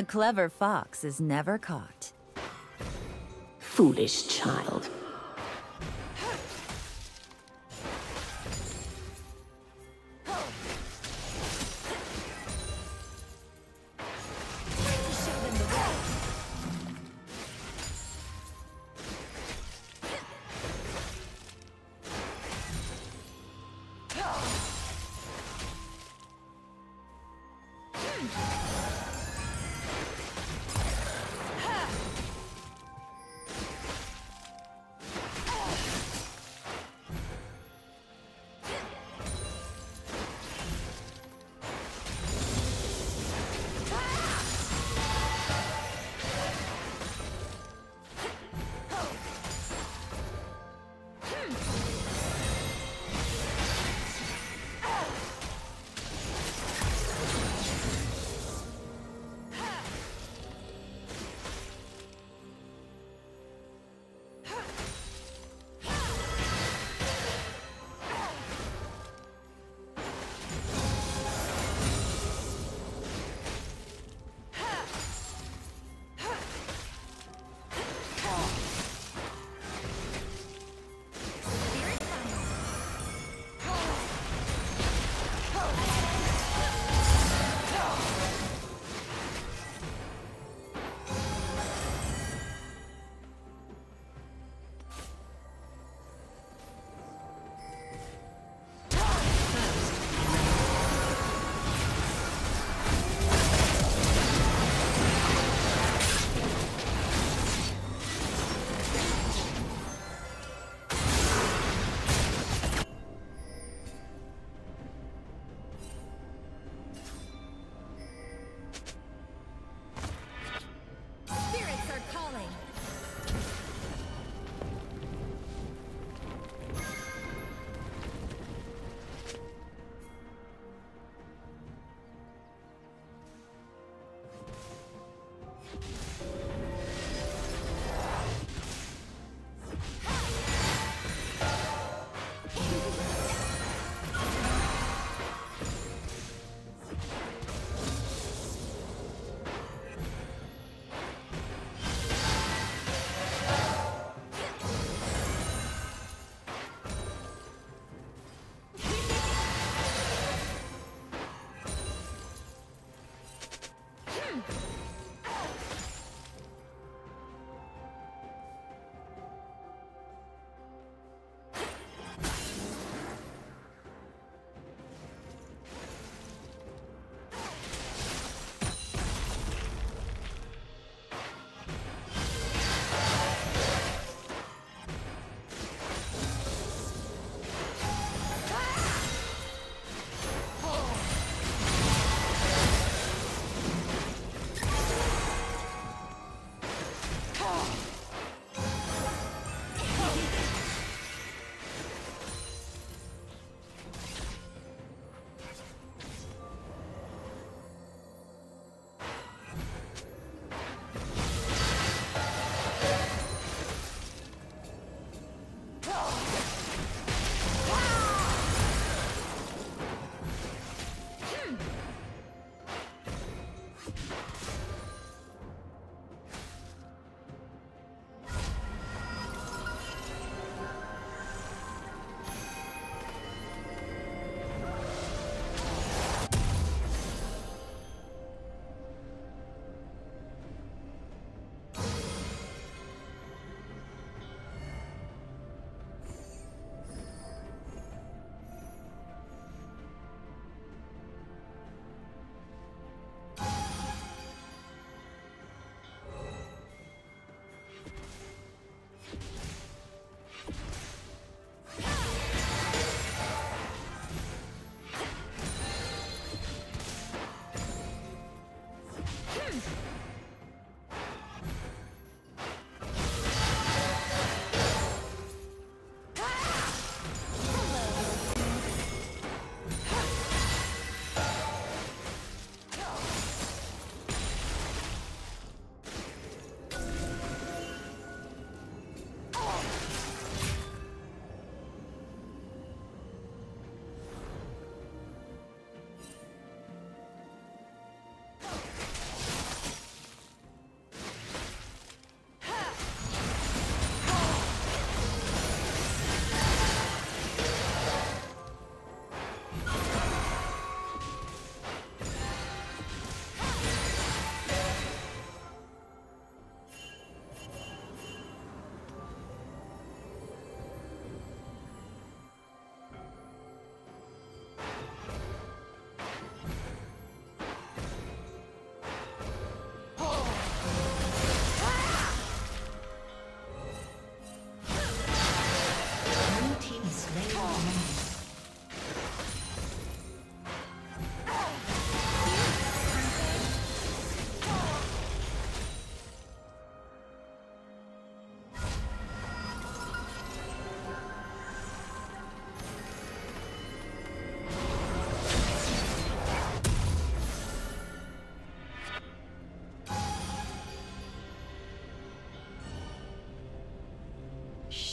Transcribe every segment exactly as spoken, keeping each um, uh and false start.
A clever fox is never caught. Foolish child.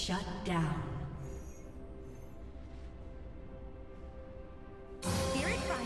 Shut down. Spirit fire.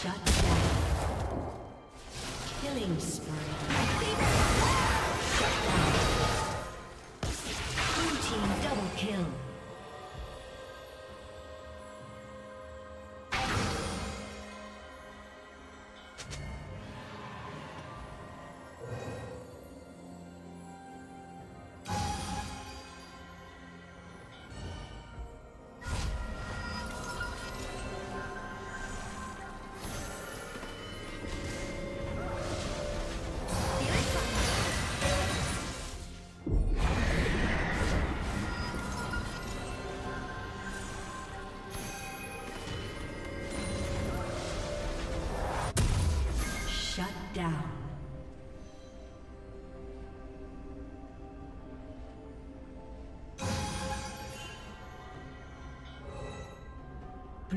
Shut down. Killing spree. Shut down. Blue team double kill.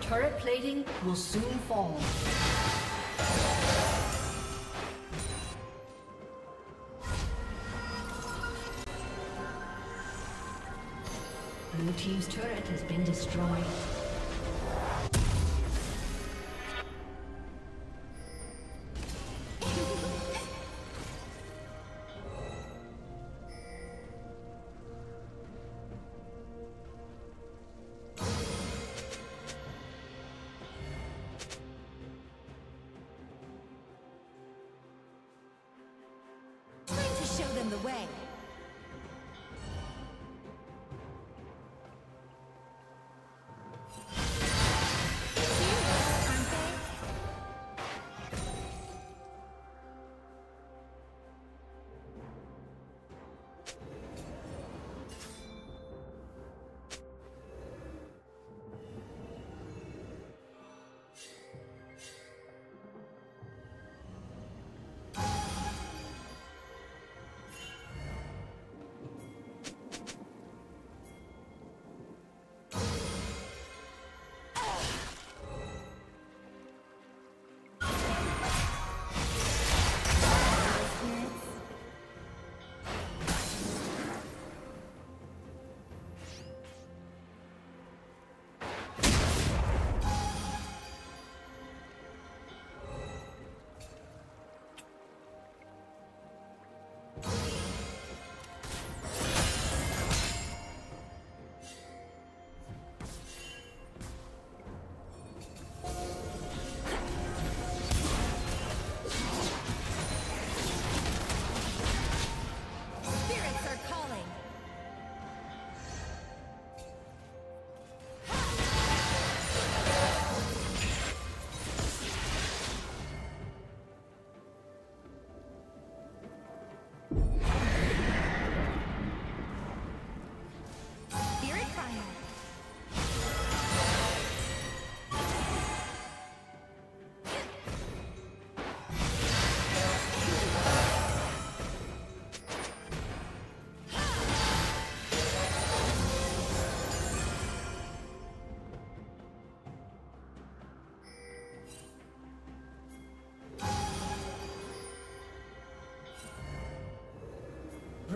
Turret plating will soon fall. Blue team's turret has been destroyed. The way.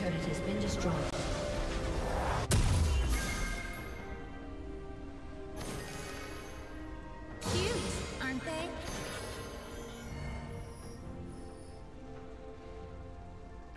Red team's turret has been destroyed. Cute, aren't they?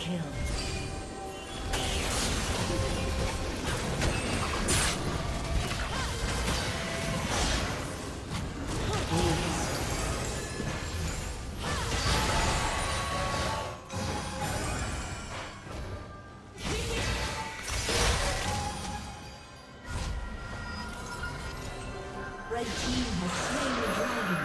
Red team has slain the dragon.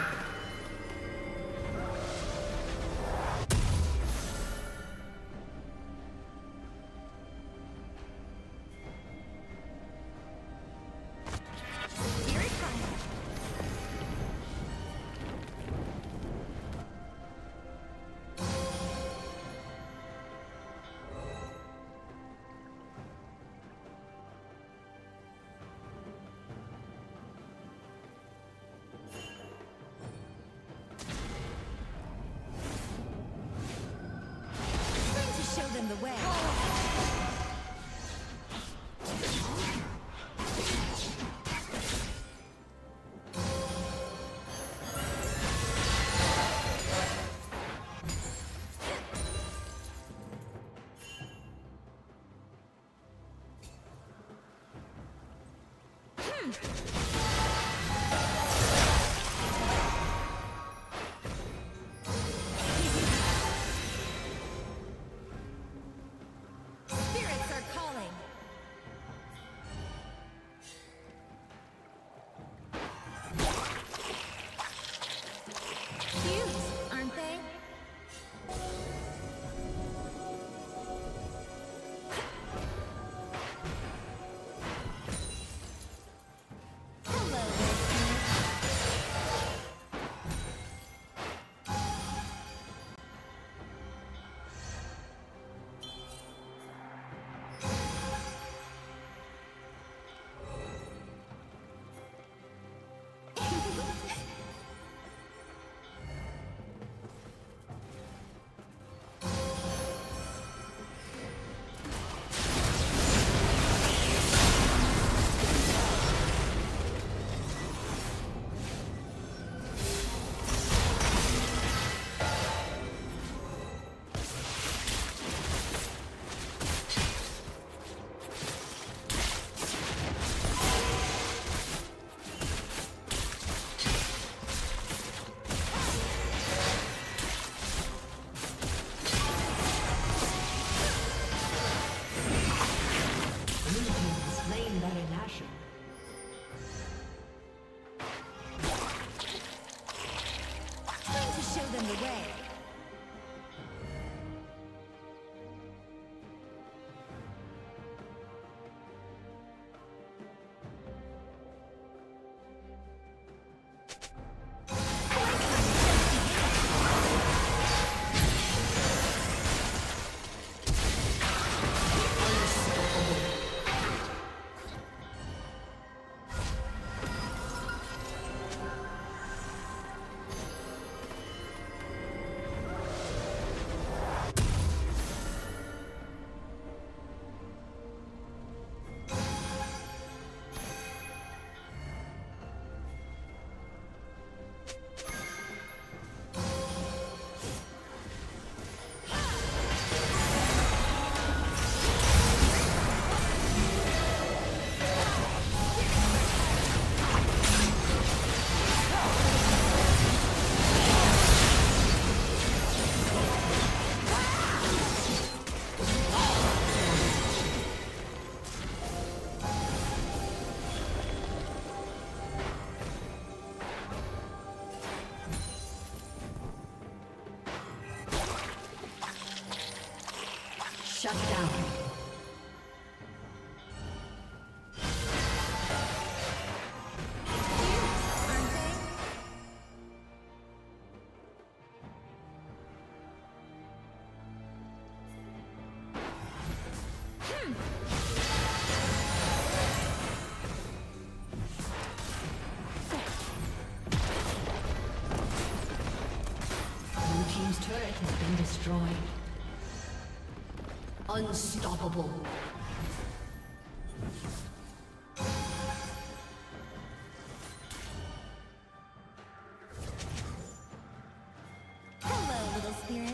Way. Shut down. Unstoppable. Hello, little spirits.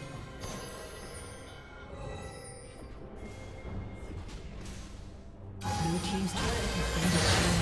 Red team's turret has been destroyed.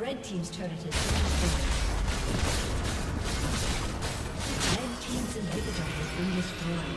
Red team's inhibitor has been destroyed.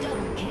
Double kill.